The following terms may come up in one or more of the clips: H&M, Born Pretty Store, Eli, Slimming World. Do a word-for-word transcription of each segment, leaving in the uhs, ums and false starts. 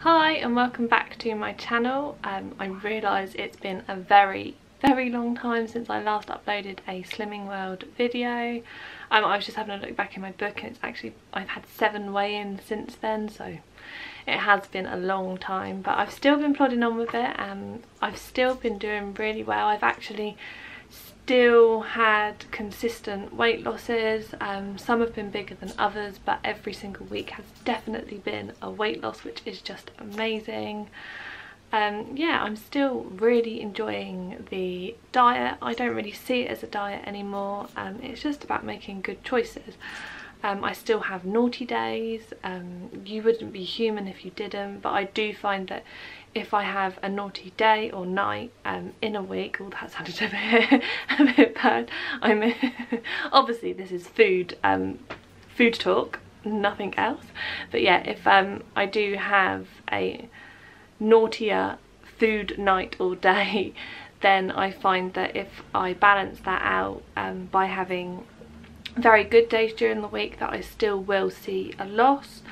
Hi and welcome back to my channel. Um, I realise it's been a very, very long time since I last uploaded a Slimming World video. Um, I was just having a look back in my book and it's actually, I've had seven weigh-ins since then, so it has been a long time, but I've still been plodding on with it and I've still been doing really well. I've actually still had consistent weight losses. Um, some have been bigger than others, but every single week has definitely been a weight loss, which is just amazing. Um, yeah, I'm still really enjoying the diet. I don't really see it as a diet anymore. Um, it's just about making good choices. Um, I still have naughty days. Um, you wouldn't be human if you didn't, but I do find that if I have a naughty day or night um, in a week, oh that sounded a bit, a bit bad, I'm, obviously this is food, um, food talk, nothing else, but yeah, if um, I do have a naughtier food night or day, then I find that if I balance that out um, by having very good days during the week, that I still will see a loss.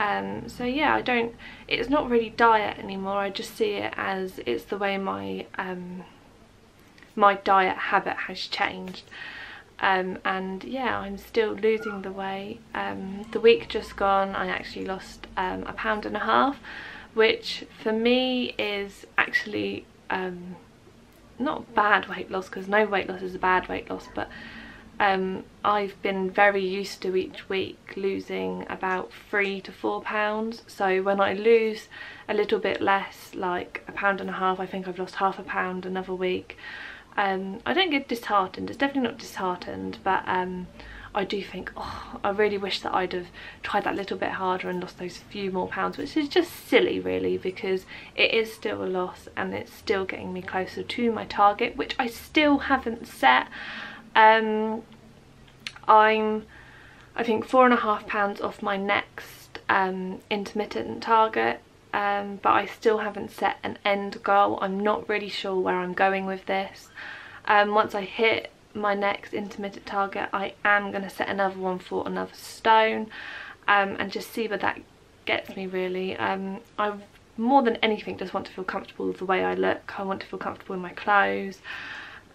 Um, so yeah, I don't, it's not really diet anymore, I just see it as it's the way my um, my diet habit has changed. Um, and yeah, I'm still losing the weight. Um, the week just gone, I actually lost um, a pound and a half, which for me is actually um, not bad weight loss, because no weight loss is a bad weight loss, but Um, I've been very used to each week losing about three to four pounds. So when I lose a little bit less, like a pound and a half, I think I've lost half a pound another week. Um, I don't get disheartened. It's definitely not disheartened, but um, I do think, oh, I really wish that I'd have tried that little bit harder and lost those few more pounds, which is just silly really, because it is still a loss and it's still getting me closer to my target, which I still haven't set. Um, I'm, I think, four and a half pounds off my next um, intermittent target, um, but I still haven't set an end goal. I'm not really sure where I'm going with this. Um, once I hit my next intermittent target, I am going to set another one for another stone um, and just see where that gets me, really. Um, I, more than anything, just want to feel comfortable with the way I look. I want to feel comfortable in my clothes.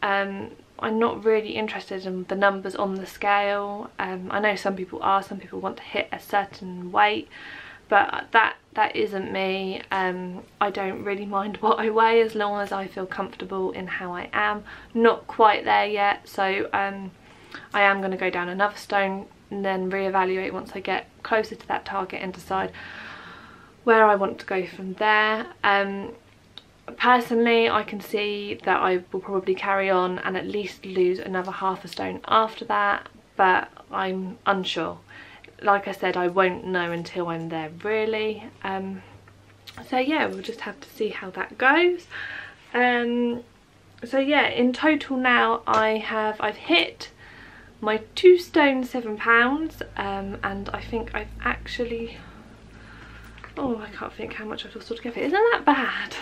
Um, I'm not really interested in the numbers on the scale. Um, I know some people are, some people want to hit a certain weight, but that that isn't me. Um, I don't really mind what I weigh as long as I feel comfortable in how I am. Not quite there yet, so um, I am going to go down another stone and then reevaluate once I get closer to that target and decide where I want to go from there. Um, Personally, I can see that I will probably carry on and at least lose another half a stone after that, but I'm unsure. Like I said, I won't know until I'm there, really. Um, so yeah, we'll just have to see how that goes. Um, so yeah, in total now I have, I've hit my two stone seven pounds, um, and I think I've actually... Oh, I can't think how much I've lost altogether. Isn't that bad?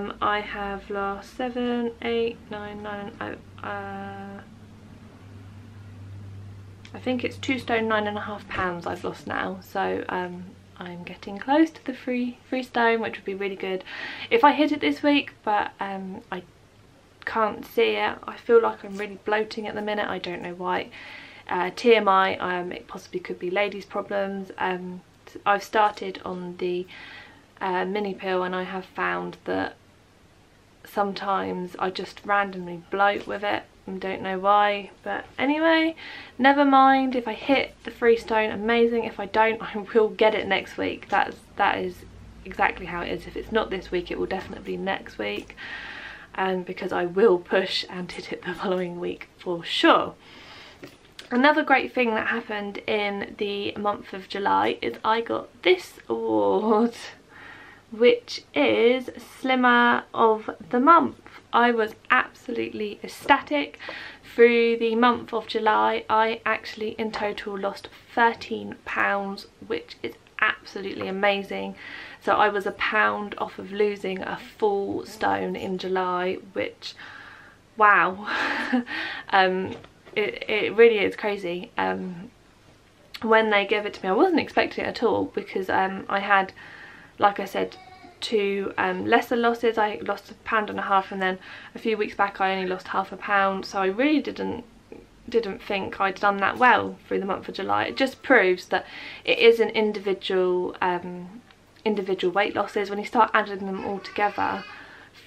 um, I have lost seven, eight, nine, nine. I, uh, I think it's two stone, nine and a half pounds I've lost now. So um, I'm getting close to the free free stone, which would be really good if I hit it this week. But um, I can't see it. I feel like I'm really bloating at the minute. I don't know why. Uh, T M I. Um, it possibly could be ladies' problems. Um, I've started on the uh, mini pill and I have found that sometimes I just randomly bloat with it and don't know why, but anyway, never mind. If I hit the free stone, amazing. If I don't, I will get it next week. That's, that is exactly how it is. If it's not this week, it will definitely be next week, um, because I will push and hit it the following week for sure. Another great thing that happened in the month of July is I got this award, which is Slimmer of the Month. I was absolutely ecstatic. Through the month of July, I actually in total lost thirteen pounds, which is absolutely amazing. So I was a pound off of losing a full stone in July, which, wow. um, It, it really is crazy. Um, when they gave it to me, I wasn't expecting it at all, because um, I had, like I said, two um, lesser losses. I lost a pound and a half, and then a few weeks back I only lost half a pound, so I really didn't didn't think I'd done that well through the month of July. It just proves that it is an individual um, individual weight losses. When you start adding them all together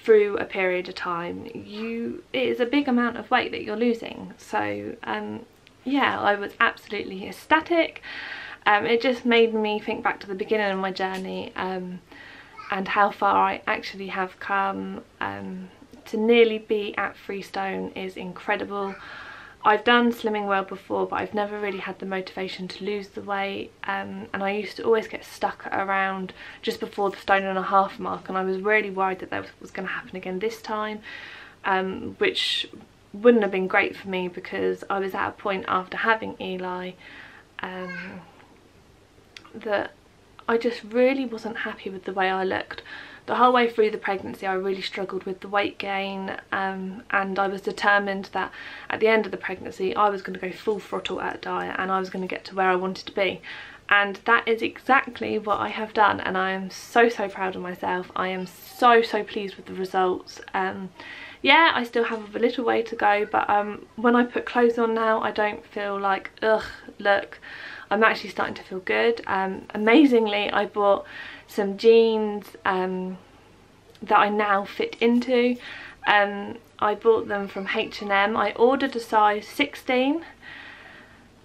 through a period of time, you it is a big amount of weight that you're losing. So um, yeah, I was absolutely ecstatic. Um, it just made me think back to the beginning of my journey, um, and how far I actually have come. Um, to nearly be at three stone is incredible. I've done Slimming World before, but I've never really had the motivation to lose the weight, um, and I used to always get stuck around just before the stone and a half mark, and I was really worried that that was going to happen again this time, um, which wouldn't have been great for me, because I was at a point after having Eli um, that I just really wasn't happy with the way I looked. The whole way through the pregnancy I really struggled with the weight gain, um, and I was determined that at the end of the pregnancy I was going to go full throttle at a diet, and I was going to get to where I wanted to be. And that is exactly what I have done, and I am so so proud of myself. I am so so pleased with the results. Um, yeah, I still have a little way to go, but um, when I put clothes on now, I don't feel like, ugh, look. I'm actually starting to feel good. Um, amazingly, I bought some jeans um, that I now fit into. Um, I bought them from H and M. I ordered a size sixteen,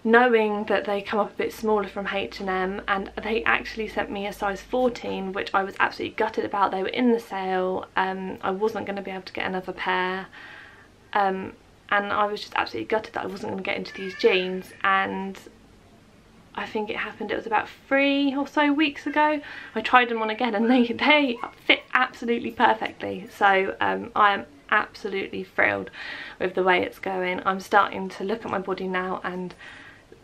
knowing that they come up a bit smaller from H and M, and they actually sent me a size fourteen, which I was absolutely gutted about. They were in the sale. Um, I wasn't going to be able to get another pair. Um, and I was just absolutely gutted that I wasn't going to get into these jeans. And I think it happened, it was about three or so weeks ago, I tried them on again, and they, they fit absolutely perfectly. So um, I am absolutely thrilled with the way it's going. I'm starting to look at my body now and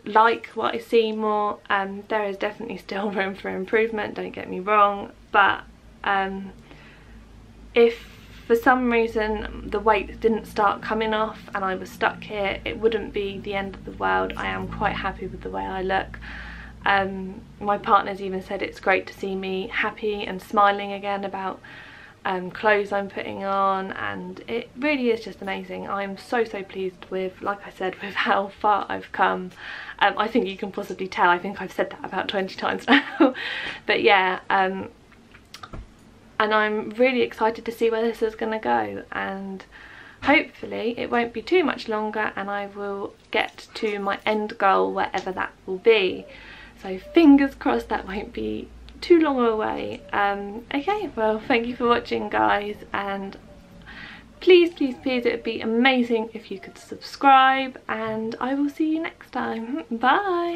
like what I see more. Um, there is definitely still room for improvement, don't get me wrong, but um, if for some reason the weight didn't start coming off and I was stuck here, it wouldn't be the end of the world. I am quite happy with the way I look. Um, my partner's even said it's great to see me happy and smiling again about um, clothes I'm putting on, and it really is just amazing. I'm so so pleased with, like I said, with how far I've come. Um, I think you can possibly tell, I think I've said that about twenty times now. But yeah, um, and I'm really excited to see where this is going to go, and hopefully it won't be too much longer and I will get to my end goal, wherever that will be. So fingers crossed that won't be too long away. Um, okay, well, thank you for watching, guys, and please, please, please, it would be amazing if you could subscribe, and I will see you next time. Bye!